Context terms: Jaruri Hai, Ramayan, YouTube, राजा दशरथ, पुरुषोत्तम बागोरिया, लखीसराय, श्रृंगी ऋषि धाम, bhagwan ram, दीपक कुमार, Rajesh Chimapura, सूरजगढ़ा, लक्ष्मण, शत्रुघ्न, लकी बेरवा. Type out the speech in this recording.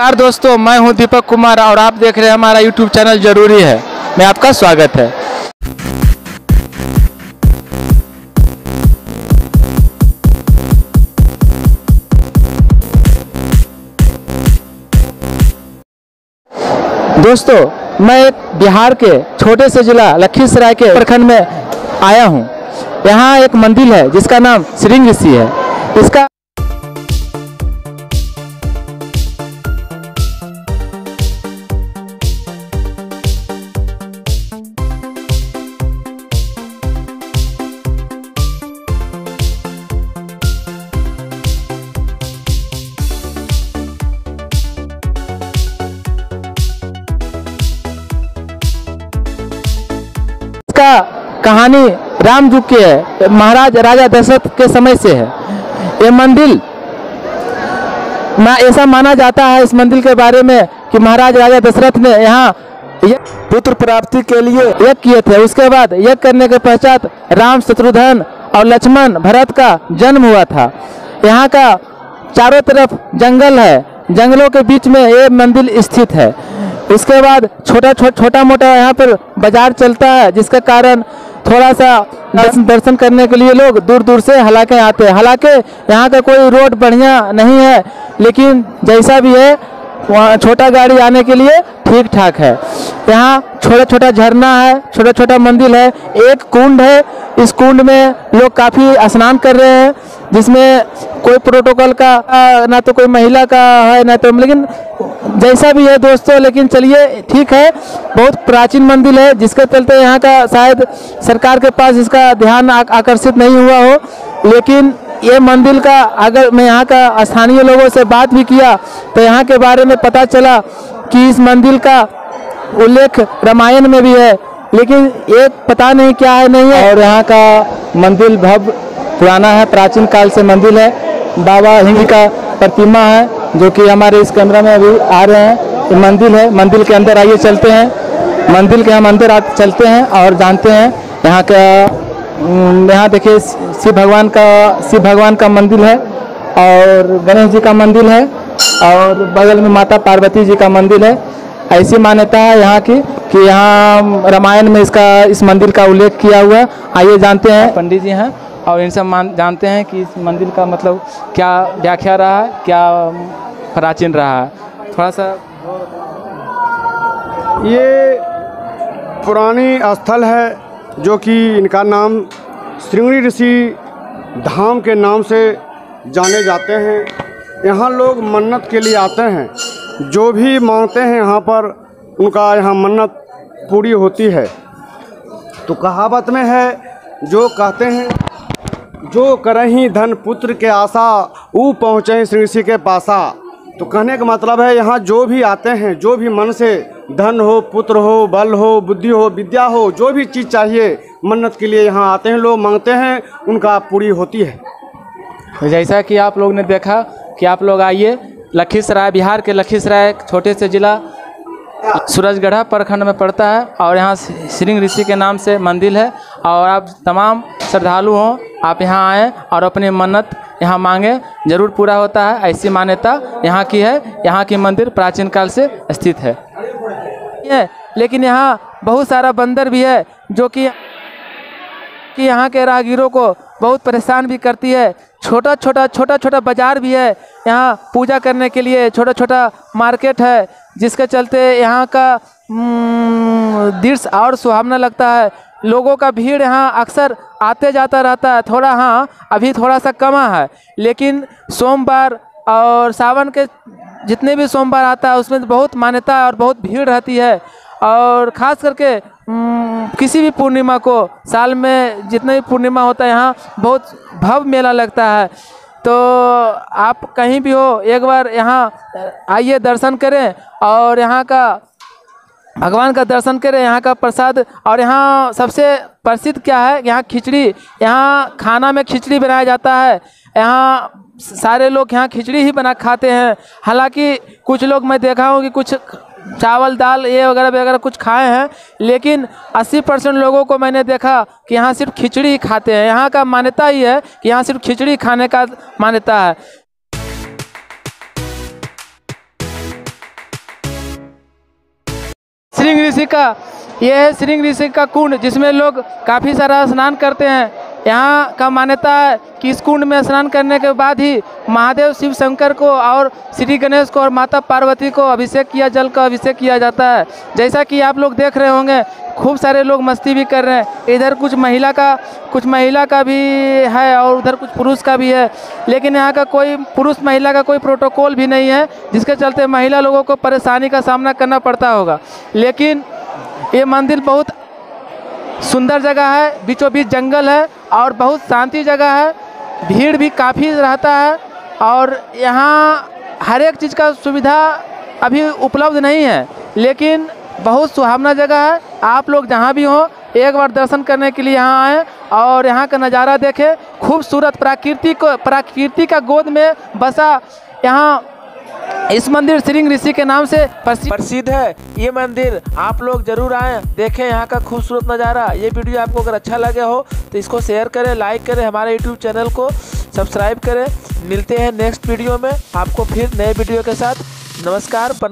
नमस्कार दोस्तों, मैं हूं दीपक कुमार और आप देख रहे हैं हमारा YouTube चैनल जरूरी है। मैं आपका स्वागत है। दोस्तों, मैं बिहार के छोटे से जिला लखीसराय के प्रखंड में आया हूं। यहाँ एक मंदिर है जिसका नाम श्रृंगी ऋषि है। इसका कहानी रामजुग की है। महाराज राजा दशरथ के समय से है। ये मंदिर ऐसा माना जाता है इस मंदिर के बारे में कि महाराज राजा दशरथ ने यहाँ पुत्र प्राप्ति के लिए यज्ञ किए थे। उसके बाद यज्ञ करने के पश्चात राम, शत्रुघ्न और लक्ष्मण, भरत का जन्म हुआ था। यहाँ का चारों तरफ जंगल है। जंगलों के बीच में ये मंदिर स्थित है। उसके बाद छोटा मोटा यहाँ पर बाजार चलता है, जिसका कारण थोड़ा सा दर्शन करने के लिए लोग दूर दूर से हालांकि आते हैं। हालांकि यहाँ का कोई रोड बढ़िया नहीं है, लेकिन जैसा भी है वहाँ छोटा गाड़ी आने के लिए ठीक ठाक है। यहाँ छोटा छोटा झरना है, छोटा छोटा मंदिर है। एक कुंड है, इस कुंड में लोग काफ़ी स्नान कर रहे हैं, जिसमें कोई प्रोटोकॉल का ना तो कोई महिला का है ना तो, लेकिन जैसा भी है दोस्तों, लेकिन चलिए ठीक है। बहुत प्राचीन मंदिर है, जिसके चलते यहाँ का शायद सरकार के पास इसका ध्यान आकर्षित नहीं हुआ हो। लेकिन ये मंदिर का अगर मैं यहाँ का स्थानीय लोगों से बात भी किया तो यहाँ के बारे में पता चला कि इस मंदिर का उल्लेख रामायण में भी है, लेकिन ये पता नहीं क्या है नहीं है। और यहाँ का मंदिर भव्य पुराना है, प्राचीन काल से मंदिर है। बाबा हिंग का प्रतिमा है जो कि हमारे इस कैमरा में अभी आ रहे हैं। मंदिर है, मंदिर के अंदर आइए चलते हैं। मंदिर के हम अंदर चलते हैं और जानते हैं यहाँ का। यहाँ देखिए शिव भगवान का मंदिर है और गणेश जी का मंदिर है और बगल में माता पार्वती जी का मंदिर है। ऐसी मान्यता है यहाँ की कि यहाँ रामायण में इस मंदिर का उल्लेख किया हुआ है। आइए जानते हैं, पंडित जी हैं और इनसे जानते हैं कि इस मंदिर का मतलब क्या व्याख्या रहा है, क्या प्राचीन रहा है। थोड़ा सा ये पुरानी स्थल है जो कि इनका नाम श्रृंगी ऋषि धाम के नाम से जाने जाते हैं। यहाँ लोग मन्नत के लिए आते हैं, जो भी मांगते हैं यहाँ पर उनका यहाँ मन्नत पूरी होती है। तो कहावत में है जो कहते हैं जो करहीं धन पुत्र के आशा ऊ पहुँचें श्रृंगी ऋषि के पासा। तो कहने का मतलब है यहाँ जो भी आते हैं, जो भी मन से धन हो, पुत्र हो, बल हो, बुद्धि हो, विद्या हो, जो भी चीज़ चाहिए मन्नत के लिए यहाँ आते हैं लोग, मांगते हैं, उनका पूरी होती है। जैसा कि आप लोग ने देखा कि आप लोग आइए लखीसराय, बिहार के लखीसराय छोटे से जिला सूरजगढ़ा प्रखंड में पड़ता है और यहाँ श्रृंगी ऋषि के नाम से मंदिर है। और आप तमाम श्रद्धालु हों, आप यहाँ आएँ और अपनी मन्नत यहाँ मांगे, जरूर पूरा होता है। ऐसी मान्यता यहाँ की है। यहाँ की मंदिर प्राचीन काल से स्थित है। लेकिन यहाँ बहुत सारा बंदर भी है जो कि यहाँ के राहगीरों को बहुत परेशान भी करती है। छोटा छोटा बाजार भी है। यहाँ पूजा करने के लिए छोटा छोटा मार्केट है, जिसके चलते यहाँ का दृश्य और सुहावना लगता है। लोगों का भीड़ यहाँ अक्सर आते जाता रहता है। थोड़ा हाँ अभी थोड़ा सा कमा है, लेकिन सोमवार और सावन के जितने भी सोमवार आता है उसमें बहुत मान्यता और बहुत भीड़ रहती है। और ख़ास करके किसी भी पूर्णिमा को, साल में जितने भी पूर्णिमा होता है यहाँ बहुत भव्य मेला लगता है। तो आप कहीं भी हो एक बार यहाँ आइए, दर्शन करें और यहाँ का भगवान का दर्शन करें, यहाँ का प्रसाद। और यहाँ सबसे प्रसिद्ध क्या है, यहाँ खिचड़ी। यहाँ खाना में खिचड़ी बनाया जाता है। यहाँ सारे लोग यहाँ खिचड़ी ही बना खाते हैं। हालांकि कुछ लोग मैं देखा हूँ कि कुछ चावल दाल ये वगैरह कुछ खाए हैं, लेकिन 80% लोगों को मैंने देखा कि यहाँ सिर्फ खिचड़ी ही खाते हैं। यहाँ का मान्यता ही है कि यहाँ सिर्फ खिचड़ी खाने का मान्यता है। श्रृंगी ऋषि का, यह है श्रृंगी ऋषि का कुंड जिसमें लोग काफ़ी सारा स्नान करते हैं। यहाँ का मान्यता है कि इस कुंड में स्नान करने के बाद ही महादेव शिव शंकर को और श्री गणेश को और माता पार्वती को अभिषेक किया, जल का अभिषेक किया जाता है। जैसा कि आप लोग देख रहे होंगे खूब सारे लोग मस्ती भी कर रहे हैं। इधर कुछ महिला का भी है और उधर कुछ पुरुष का भी है, लेकिन यहाँ का कोई पुरुष महिला का कोई प्रोटोकॉल भी नहीं है, जिसके चलते महिला लोगों को परेशानी का सामना करना पड़ता होगा। लेकिन ये मंदिर बहुत सुंदर जगह है, बीचों बीच जंगल है और बहुत शांति जगह है, भीड़ भी काफ़ी रहता है और यहाँ हर एक चीज़ का सुविधा अभी उपलब्ध नहीं है, लेकिन बहुत सुहावना जगह है। आप लोग जहाँ भी हों एक बार दर्शन करने के लिए यहाँ आएँ और यहाँ का नज़ारा देखें। खूबसूरत प्रकृति का गोद में बसा यहाँ इस मंदिर श्रृंगी ऋषि के नाम से प्रसिद्ध है। ये मंदिर आप लोग जरूर आएँ, देखें यहाँ का खूबसूरत नज़ारा। ये वीडियो आपको अगर अच्छा लगे हो तो इसको शेयर करें, लाइक करें, हमारे यूट्यूब चैनल को सब्सक्राइब करें। मिलते हैं नेक्स्ट वीडियो में आपको फिर नए वीडियो के साथ। नमस्कार।